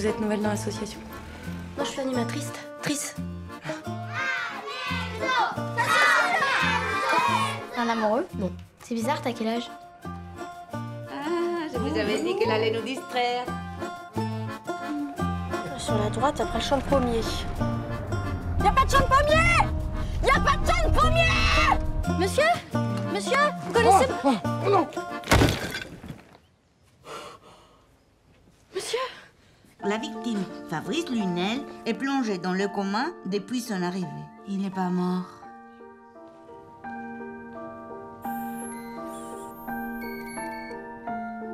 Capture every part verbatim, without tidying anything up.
Vous êtes nouvelle dans l'association? Non, je suis animatrice. Trice. Un amoureux? Non. C'est bizarre, t'as quel âge? Ah, je vous avais dit qu'elle allait nous distraire. Sur la droite, après le champ de pommier. Y'a pas de champ de pommier! Y'a pas de champ de pommier! Monsieur? Monsieur? Vous connaissez... Oh, oh, non. Monsieur? La victime, Fabrice Lunel, est plongée dans le coma depuis son arrivée. Il n'est pas mort.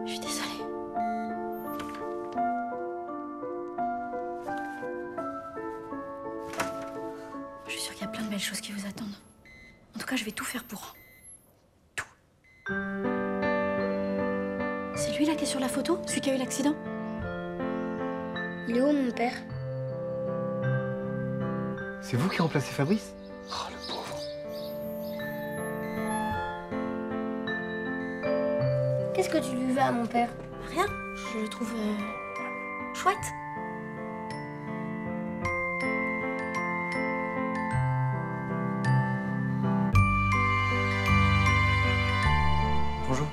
Je suis désolée. Je suis sûre qu'il y a plein de belles choses qui vous attendent. En tout cas, je vais tout faire pour... Tout. C'est lui, là, qui est sur la photo? Celui qui a eu l'accident? Il est où, mon père? C'est vous qui remplacez Fabrice? Oh, le pauvre. Qu'est-ce que tu lui veux à mon père? Rien. Je le trouve... Euh, chouette. Bonjour.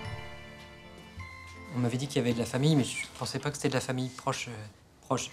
On m'avait dit qu'il y avait de la famille, mais je pensais pas que c'était de la famille proche... Euh... proche.